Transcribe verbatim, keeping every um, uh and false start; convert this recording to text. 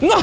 No!